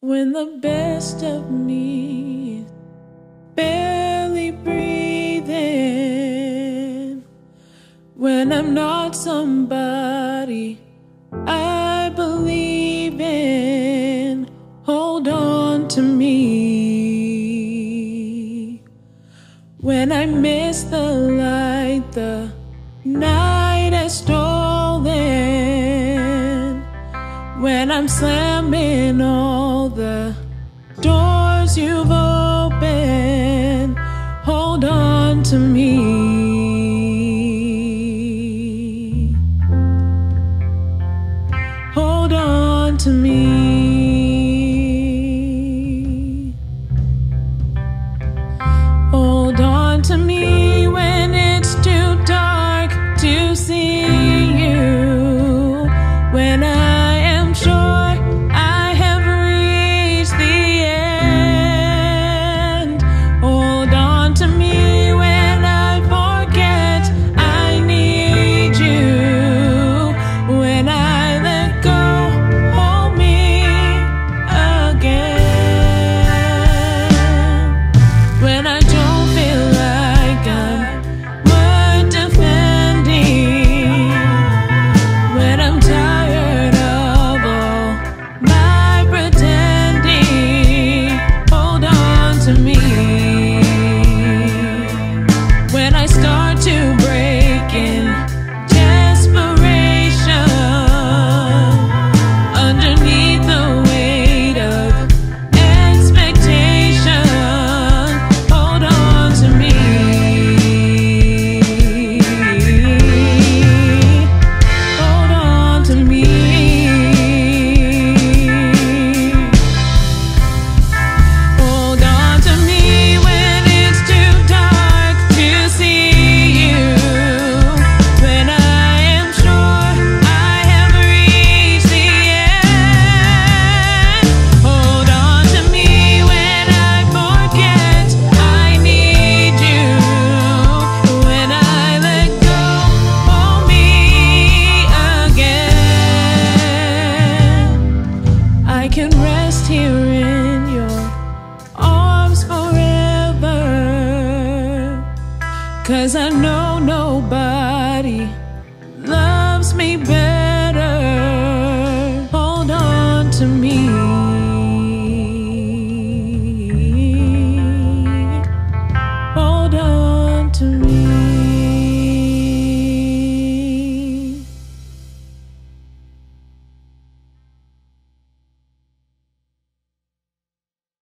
When the best of me is barely breathing, when I'm not somebody I believe in, hold on to me. When I miss the light the night has stolen, when I'm slamming all the doors you've opened, hold on to me. Hold on to me. Hold on to me when it's too dark to see you, when I am sure can rest here.